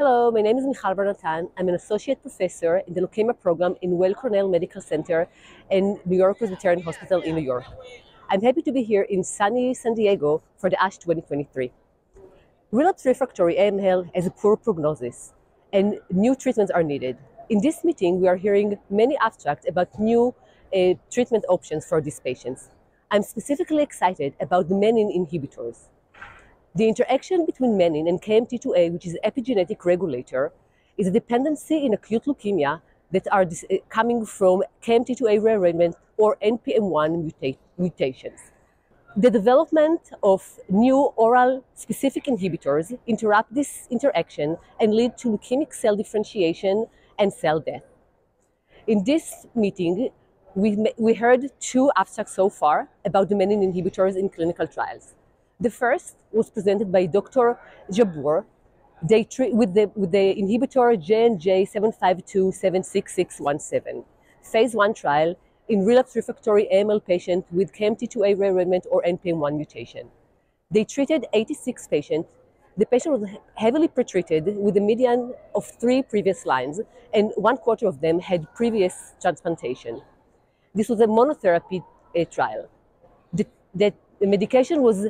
Hello, my name is Michal Bar-Natan. I'm an associate professor in the leukemia program in Weill Cornell Medical Center in New York Presbyterian Hospital in New York. I'm happy to be here in sunny San Diego for the ASH 2023. Relapse refractory AML has a poor prognosis and new treatments are needed. In this meeting, we are hearing many abstracts about new treatment options for these patients. I'm specifically excited about the menin inhibitors. The interaction between menin and KMT2A, which is an epigenetic regulator, is a dependency in acute leukemia that are coming from KMT2A rearrangement or NPM1 mutations. The development of new oral specific inhibitors interrupt this interaction and lead to leukemic cell differentiation and cell death. In this meeting, we heard two abstracts so far about the menin inhibitors in clinical trials. The first was presented by Dr. Jabour with the inhibitor JNJ-75276617, phase 1 trial in relapse refractory AML patients with KMT2A rearrangement or NPM1 mutation. They treated 86 patients. The patient was heavily pretreated with a median of 3 previous lines, and 1/4 of them had previous transplantation. This was a monotherapy trial. The medication was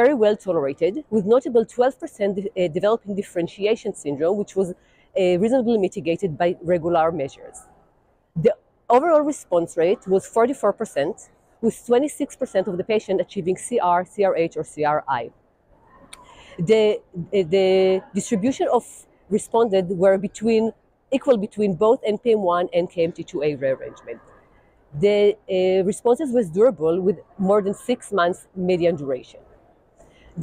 very well tolerated, with notable 12% developing differentiation syndrome, which was reasonably mitigated by regular measures. The overall response rate was 44%, with 26% of the patient achieving CR, CRh, or CRi. The distribution of responded were equal between both NPM1 and KMT2A rearrangement. The responses was durable, with more than 6 months median duration.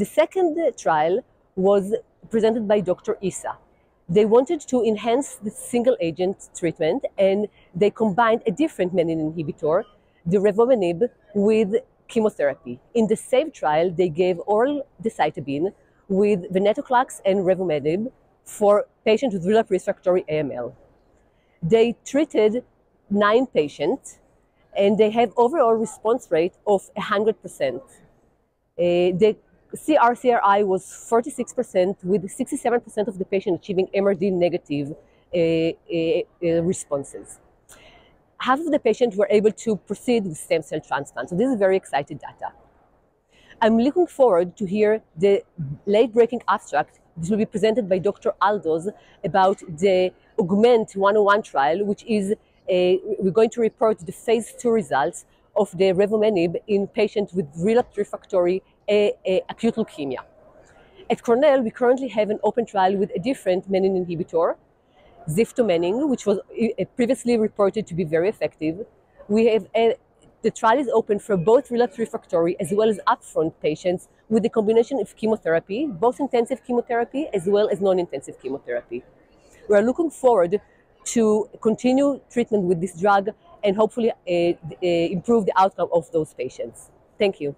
The second trial was presented by Dr. Issa. They wanted to enhance the single agent treatment, and they combined a different menin inhibitor, the revumenib, with chemotherapy. In the same trial, they gave oral decitabine with venetoclax and revumenib for patients with relapsed refractory AML. They treated 9 patients, and they have overall response rate of 100%. The CR/CRi was 46%, with 67% of the patient achieving MRD-negative responses. Half of the patients were able to proceed with stem cell transplant, so this is very exciting data. I'm looking forward to hear the late-breaking abstract that will be presented by Dr. Aldos about the Augment 101 trial, which is we're going to report the phase 2 results of the revumenib in patients with relapsed refractory acute leukemia. At Cornell, we currently have an open trial with a different menin inhibitor, ziftomenib, which was previously reported to be very effective. We have the trial is open for both relapsed refractory as well as upfront patients with a combination of chemotherapy, both intensive chemotherapy as well as non-intensive chemotherapy. We are looking forward to continue treatment with this drug and hopefully improve the outcome of those patients. Thank you.